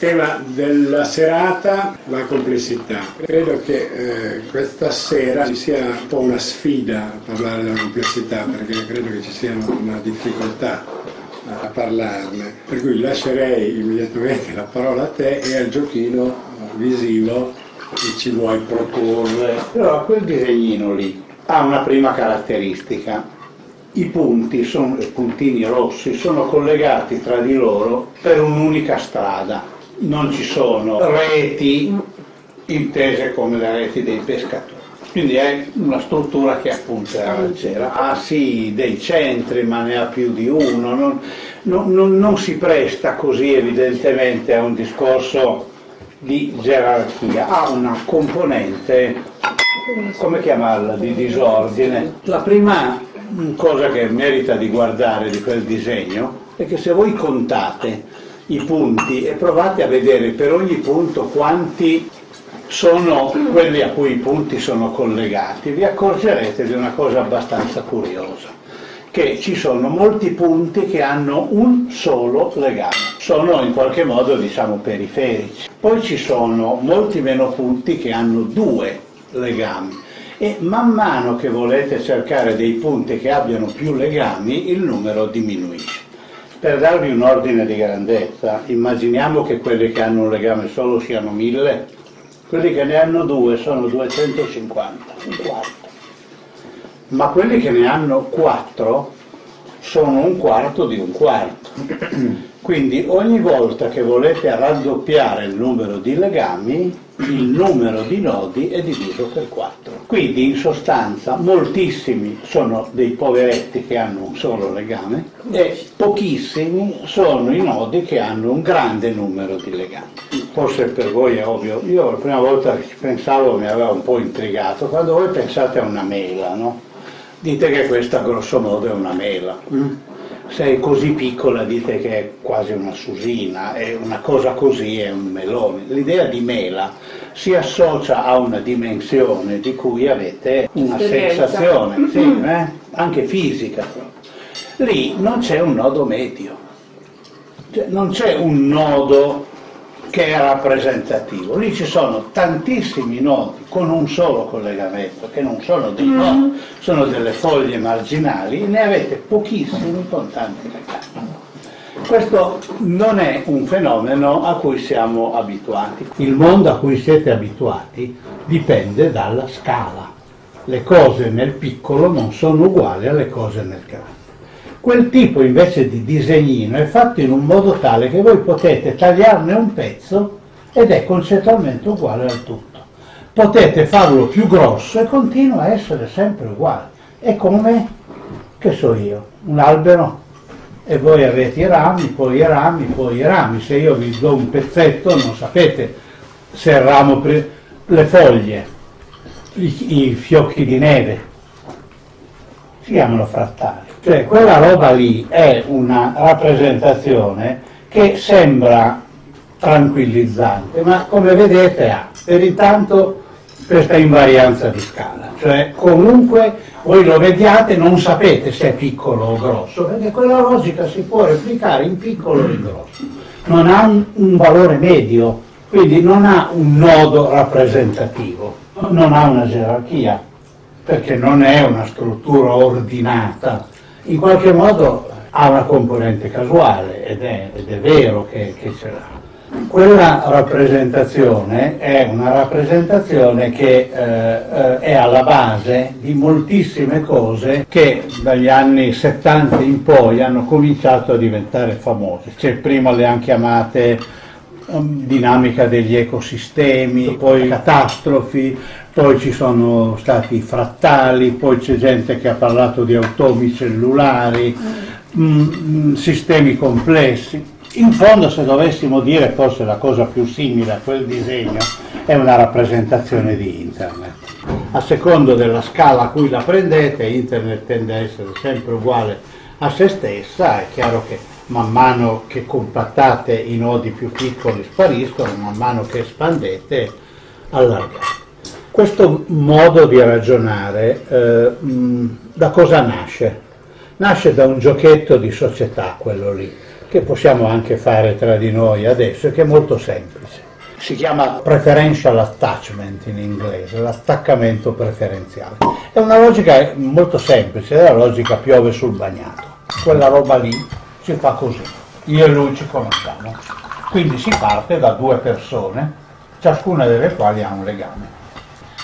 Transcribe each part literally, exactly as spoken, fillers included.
Tema della serata, la complessità. Credo che eh, questa sera ci sia un po' una sfida a parlare della complessità, perché credo che ci sia una difficoltà a parlarne. Per cui lascerei immediatamente la parola a te e al giochino visivo che ci vuoi proporre. Allora, quel disegnino lì ha una prima caratteristica. I punti, sono, i puntini rossi, sono collegati tra di loro per un'unica strada. Non ci sono reti intese come le reti dei pescatori, quindi è una struttura che appunta la lanciera. Ha sì dei centri, ma ne ha più di uno, non, non, non, non si presta così evidentemente a un discorso di gerarchia, ha una componente, come chiamarla, di disordine. La prima cosa che merita di guardare di quel disegno è che se voi contate i punti e provate a vedere per ogni punto quanti sono quelli a cui i punti sono collegati, vi accorgerete di una cosa abbastanza curiosa, che ci sono molti punti che hanno un solo legame, sono in qualche modo, diciamo, periferici. Poi ci sono molti meno punti che hanno due legami e man mano che volete cercare dei punti che abbiano più legami, il numero diminuisce. Per darvi un ordine di grandezza, immaginiamo che quelli che hanno un legame solo siano mille, quelli che ne hanno due sono duecentocinquanta, un quarto. Ma quelli che ne hanno quattro sono un quarto di un quarto. Quindi ogni volta che volete raddoppiare il numero di legami, il numero di nodi è diviso per quattro. Quindi in sostanza moltissimi sono dei poveretti che hanno un solo legame e pochissimi sono i nodi che hanno un grande numero di legami. Forse per voi è ovvio, io la prima volta che ci pensavo mi aveva un po' intrigato. Quando voi pensate a una mela, no? Dite che questa grosso modo è una mela. Mm? Se è così piccola dite che è quasi una susina, e una cosa così è un melone. L'idea di mela si associa a una dimensione di cui avete una esperienza, sensazione, sì, eh? Anche fisica. Lì non c'è un nodo medio, cioè, non c'è un nodo che è rappresentativo, lì ci sono tantissimi nodi con un solo collegamento, che non sono dei nodi, sono delle foglie marginali, ne avete pochissimi con tanti legami. Questo non è un fenomeno a cui siamo abituati. Il mondo a cui siete abituati dipende dalla scala. Le cose nel piccolo non sono uguali alle cose nel grande. Quel tipo invece di disegnino è fatto in un modo tale che voi potete tagliarne un pezzo ed è concettualmente uguale al tutto. Potete farlo più grosso e continua a essere sempre uguale. È come, che so io, un albero e voi avete i rami, poi i rami, poi i rami. Se io vi do un pezzetto non sapete se il ramo, le foglie, i, i fiocchi di neve, si chiamano frattali. Cioè quella roba lì è una rappresentazione che sembra tranquillizzante, ma come vedete ha per intanto questa invarianza di scala, cioè comunque voi lo vediate non sapete se è piccolo o grosso, perché quella logica si può replicare in piccolo e in grosso, non ha un, un valore medio, quindi non ha un nodo rappresentativo, non ha una gerarchia, perché non è una struttura ordinata, in qualche modo ha una componente casuale ed è, ed è vero che, che ce l'ha. Quella rappresentazione è una rappresentazione che eh, è alla base di moltissime cose che dagli anni settanta in poi hanno cominciato a diventare famose. Cioè, prima le hanno chiamate dinamica degli ecosistemi, poi catastrofi, poi ci sono stati i frattali, poi c'è gente che ha parlato di automi cellulari, mm, sistemi complessi. In fondo, se dovessimo dire, forse la cosa più simile a quel disegno è una rappresentazione di Internet. A secondo della scala a cui la prendete, Internet tende a essere sempre uguale a se stessa. È chiaro che man mano che compattate i nodi più piccoli spariscono, man mano che espandete allargate. Questo modo di ragionare eh, da cosa nasce? Nasce da un giochetto di società, quello lì. che possiamo anche fare tra di noi adesso e che è molto semplice. Si chiama preferential attachment in inglese, l'attaccamento preferenziale. È una logica molto semplice, è la logica piove sul bagnato. Quella roba lì si fa così, io e lui ci conosciamo. Quindi si parte da due persone, ciascuna delle quali ha un legame.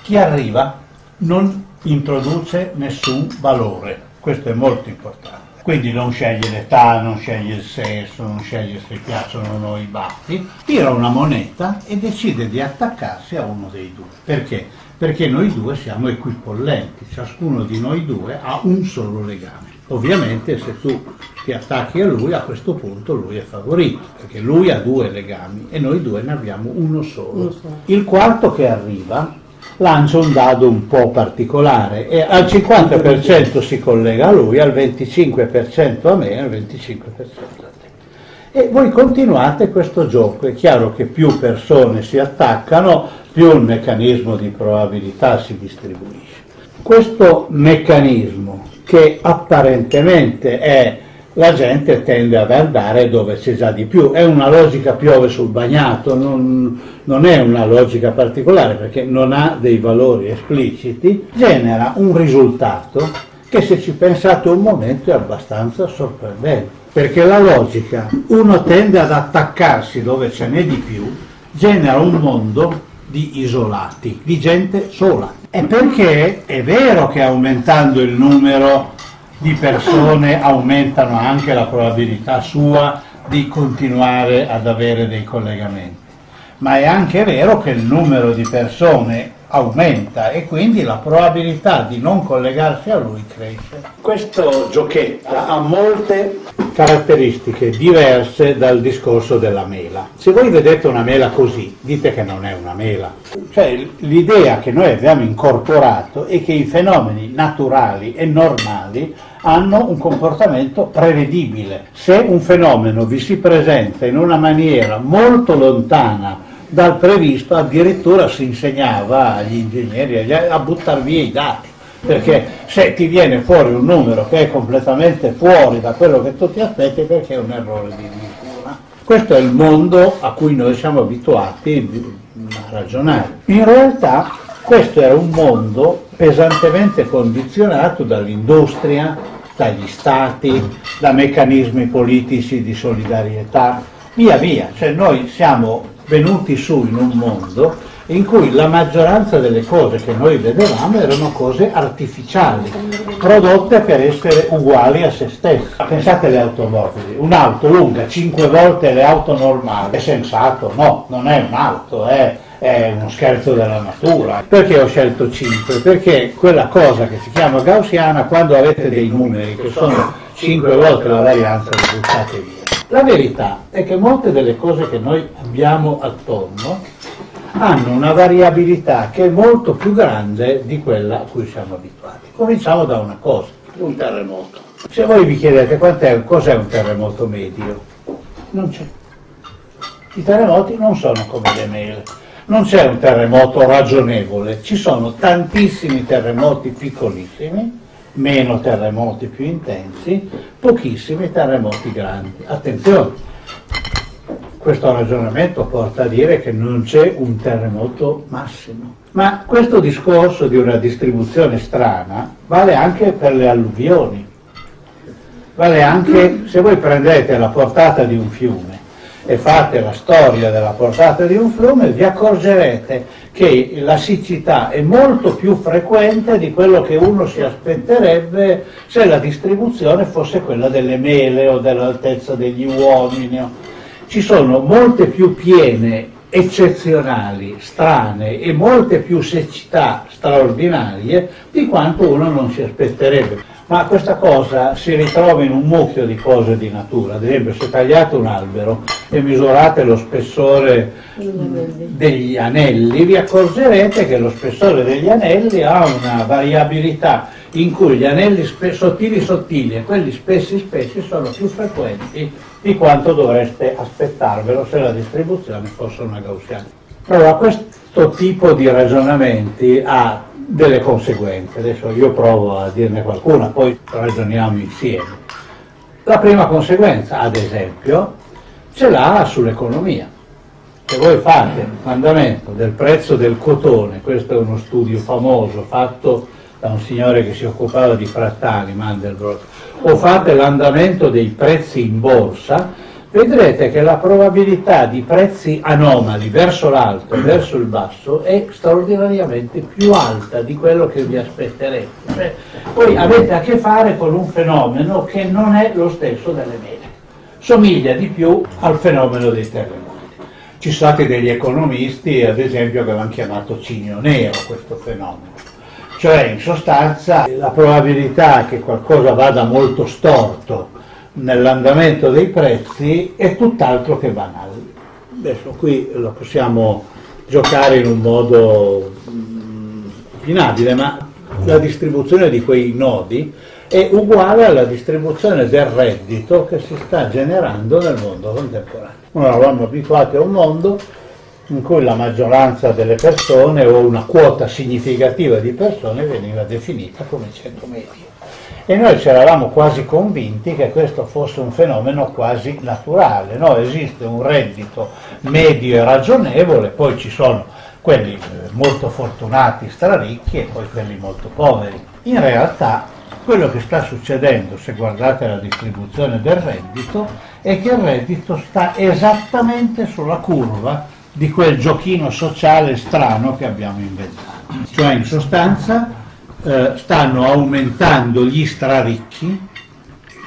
Chi arriva non introduce nessun valore, questo è molto importante. Quindi non sceglie l'età, non sceglie il sesso, non sceglie se piacciono o no i baffi, tira una moneta e decide di attaccarsi a uno dei due. Perché? Perché noi due siamo equipollenti, ciascuno di noi due ha un solo legame. Ovviamente se tu ti attacchi a lui, a questo punto lui è favorito, perché lui ha due legami e noi due ne abbiamo uno solo. Il quarto che arriva lancia un dado un po' particolare e al cinquanta per cento si collega a lui, al venticinque per cento a me e al venticinque per cento a te. E voi continuate questo gioco, è chiaro che più persone si attaccano, più il meccanismo di probabilità si distribuisce. Questo meccanismo che apparentemente è la gente tende ad andare dove c'è già di più, è una logica piove sul bagnato, non, non è una logica particolare perché non ha dei valori espliciti, genera un risultato che se ci pensate un momento è abbastanza sorprendente, perché la logica uno tende ad attaccarsi dove ce n'è di più, genera un mondo di isolati, di gente sola. E perché è vero che aumentando il numero di persone aumentano anche la probabilità sua di continuare ad avere dei collegamenti, ma è anche vero che il numero di persone aumenta e quindi la probabilità di non collegarsi a lui cresce. Questo giochetto ha molte caratteristiche diverse dal discorso della mela. Se voi vedete una mela così, dite che non è una mela. Cioè l'idea che noi abbiamo incorporato è che i fenomeni naturali e normali hanno un comportamento prevedibile. Se un fenomeno vi si presenta in una maniera molto lontana dal previsto, addirittura si insegnava agli ingegneri a buttare via i dati, perché se ti viene fuori un numero che è completamente fuori da quello che tu ti aspetti, perché è un errore di misura. Questo è il mondo a cui noi siamo abituati a ragionare. In realtà questo era un mondo pesantemente condizionato dall'industria, dagli stati, da meccanismi politici di solidarietà, via via, cioè noi siamo venuti su in un mondo in cui la maggioranza delle cose che noi vedevamo erano cose artificiali, prodotte per essere uguali a se stesse. Pensate alle automobili, un'auto lunga cinque volte le auto normali, è sensato? No, non è un'auto, è, è uno scherzo della natura. Perché ho scelto cinque? Perché quella cosa che si chiama gaussiana, quando avete dei numeri che sono cinque volte la varianza, li buttate via. La verità è che molte delle cose che noi abbiamo attorno hanno una variabilità che è molto più grande di quella a cui siamo abituati. Cominciamo da una cosa, un terremoto. Se voi vi chiedete quant'è, cos'è un terremoto medio, non c'è. I terremoti non sono come le mele. Non c'è un terremoto ragionevole, ci sono tantissimi terremoti piccolissimi, meno terremoti più intensi, pochissimi terremoti grandi. Attenzione, questo ragionamento porta a dire che non c'è un terremoto massimo. Ma questo discorso di una distribuzione strana vale anche per le alluvioni, vale anche se voi prendete la portata di un fiume e fate la storia della portata di un fiume, vi accorgerete che la siccità è molto più frequente di quello che uno si aspetterebbe se la distribuzione fosse quella delle mele o dell'altezza degli uomini. Ci sono molte più piene eccezionali, strane, e molte più siccità straordinarie di quanto uno non si aspetterebbe. Ma questa cosa si ritrova in un mucchio di cose di natura. Ad esempio, se tagliate un albero e misurate lo spessore degli anelli, vi accorgerete che lo spessore degli anelli ha una variabilità in cui gli anelli sottili sottili e quelli spessi spessi sono più frequenti di quanto dovreste aspettarvelo se la distribuzione fosse una gaussiana. Allora, questo tipo di ragionamenti ha delle conseguenze, adesso io provo a dirne qualcuna, poi ragioniamo insieme. La prima conseguenza, ad esempio, ce l'ha sull'economia. Se voi fate l'andamento del prezzo del cotone, questo è uno studio famoso fatto da un signore che si occupava di frattali, Mandelbrot, o fate l'andamento dei prezzi in borsa, vedrete che la probabilità di prezzi anomali verso l'alto e verso il basso è straordinariamente più alta di quello che vi aspetterete. Cioè, voi avete a che fare con un fenomeno che non è lo stesso delle mele, somiglia di più al fenomeno dei terremoti. Ci sono stati degli economisti, ad esempio, che l'hanno chiamato cigno nero questo fenomeno, cioè in sostanza la probabilità che qualcosa vada molto storto nell'andamento dei prezzi è tutt'altro che banale. Adesso qui lo possiamo giocare in un modo opinabile, ma la distribuzione di quei nodi è uguale alla distribuzione del reddito che si sta generando nel mondo contemporaneo. Noi eravamo abituati a un mondo in cui la maggioranza delle persone o una quota significativa di persone veniva definita come ceto medio. E noi ci eravamo quasi convinti che questo fosse un fenomeno quasi naturale, no? Esiste un reddito medio e ragionevole, poi ci sono quelli molto fortunati, straricchi, e poi quelli molto poveri. In realtà quello che sta succedendo, se guardate la distribuzione del reddito, è che il reddito sta esattamente sulla curva di quel giochino sociale strano che abbiamo inventato. Cioè, in sostanza, Eh, stanno aumentando gli straricchi,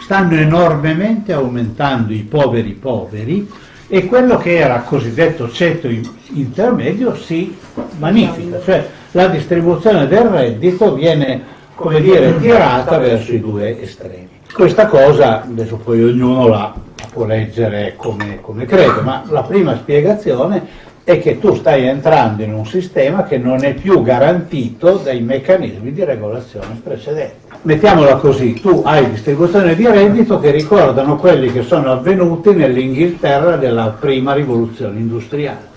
stanno enormemente aumentando i poveri poveri, e quello che era cosiddetto ceto intermedio si magnifica, cioè la distribuzione del reddito viene, come dire, tirata verso i due estremi. Questa cosa, adesso poi ognuno la può leggere come, come crede, ma la prima spiegazione è che tu stai entrando in un sistema che non è più garantito dai meccanismi di regolazione precedenti. Mettiamola così, tu hai distribuzioni di reddito che ricordano quelli che sono avvenuti nell'Inghilterra della prima rivoluzione industriale,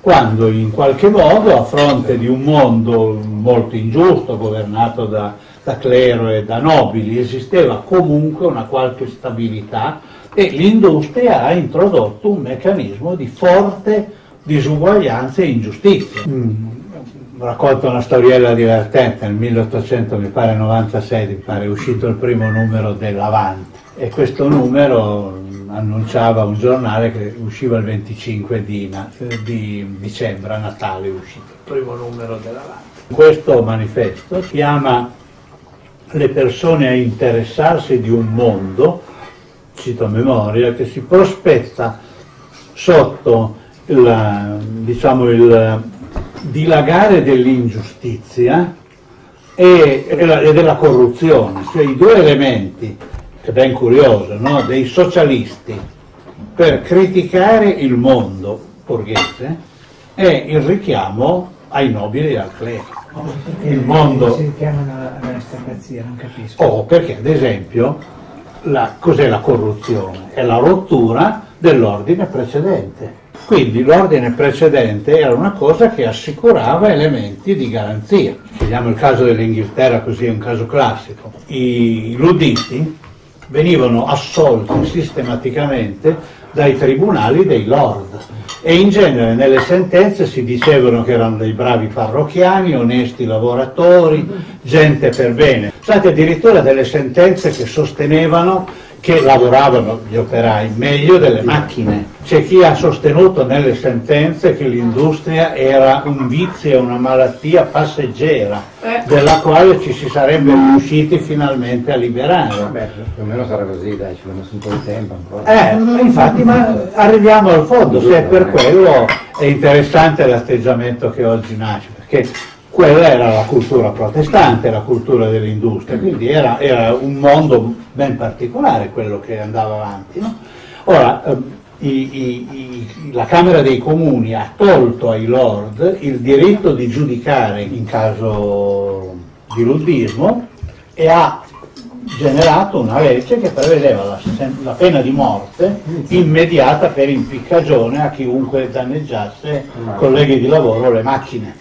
quando in qualche modo, a fronte di un mondo molto ingiusto, governato da, da clero e da nobili, esisteva comunque una qualche stabilità, e l'industria ha introdotto un meccanismo di forte disuguaglianze e ingiustizie. Mm. Racconto una storiella divertente. Nel milleottocento, mi pare novantasei, mi pare, è uscito il primo numero dell'Avanti, e questo numero annunciava un giornale che usciva il venticinque di, di dicembre, a Natale è uscito il primo numero dell'Avanti. Questo manifesto chiama le persone a interessarsi di un mondo, cito a memoria, che si prospetta sotto La, diciamo, il dilagare dell'ingiustizia e, e della corruzione, cioè i due elementi, che è ben curioso, no? Dei socialisti per criticare il mondo borghese è il richiamo ai nobili e al clero. No? Il mondo si richiamano all'aristocrazia, non capisco. Oh, perché ad esempio la, cos'è la corruzione? È la rottura dell'ordine precedente. Quindi l'ordine precedente era una cosa che assicurava elementi di garanzia. Vediamo il caso dell'Inghilterra, così è un caso classico. I ludditi venivano assolti sistematicamente dai tribunali dei lord, e in genere nelle sentenze si dicevano che erano dei bravi parrocchiani, onesti lavoratori, gente per bene. Sono state addirittura delle sentenze che sostenevano che lavoravano gli operai meglio delle macchine. C'è chi ha sostenuto nelle sentenze che l'industria era un vizio, una malattia passeggera, eh. della quale ci si sarebbe riusciti finalmente a liberare. Beh, più o meno sarà così, dai, ci vuole un po' di tempo ancora. Eh, infatti, ma arriviamo al fondo, se è per quello è interessante l'atteggiamento che oggi nasce, perché quella era la cultura protestante, la cultura dell'industria, quindi era, era un mondo ben particolare quello che andava avanti, no? Ora, eh, i, i, i, la Camera dei Comuni ha tolto ai lord il diritto di giudicare in caso di luddismo, e ha generato una legge che prevedeva la, la pena di morte immediata per impiccagione a chiunque danneggiasse colleghi di lavoro o le macchine.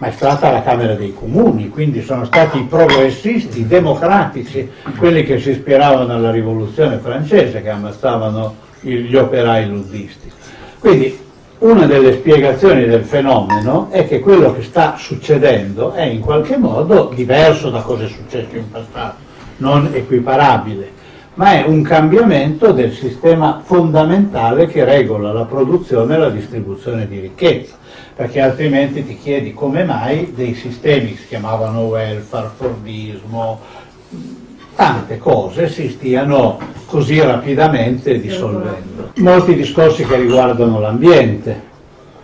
ma è stata la Camera dei Comuni, quindi sono stati i progressisti democratici, quelli che si ispiravano alla rivoluzione francese, che ammazzavano gli operai luddisti. Quindi una delle spiegazioni del fenomeno è che quello che sta succedendo è in qualche modo diverso da cosa è successo in passato, non equiparabile, ma è un cambiamento del sistema fondamentale che regola la produzione e la distribuzione di ricchezza, perché altrimenti ti chiedi come mai dei sistemi che si chiamavano welfare, fordismo, tante cose si stiano così rapidamente dissolvendo. Molti discorsi che riguardano l'ambiente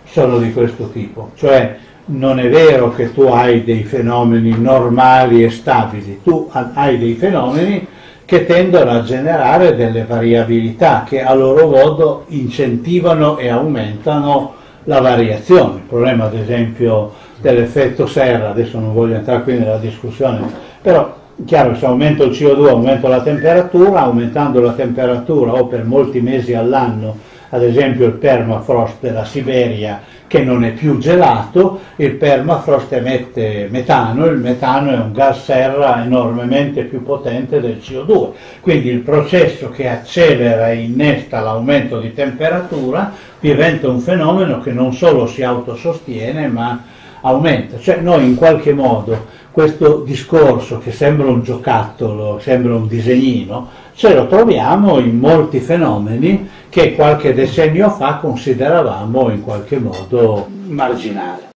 sono di questo tipo, cioè non è vero che tu hai dei fenomeni normali e stabili, tu hai dei fenomeni che tendono a generare delle variabilità che a loro modo incentivano e aumentano la variazione. Il problema ad esempio dell'effetto serra, adesso non voglio entrare qui nella discussione, però è chiaro che se aumento il C O due aumento la temperatura, aumentando la temperatura o per molti mesi all'anno, ad esempio il permafrost della Siberia che non è più gelato, il permafrost emette metano, il metano è un gas serra enormemente più potente del C O due, quindi il processo che accelera e innesta l'aumento di temperatura diventa un fenomeno che non solo si autosostiene ma aumenta, cioè noi in qualche modo questo discorso che sembra un giocattolo, sembra un disegnino, ce lo troviamo in molti fenomeni che qualche decennio fa consideravamo in qualche modo marginali.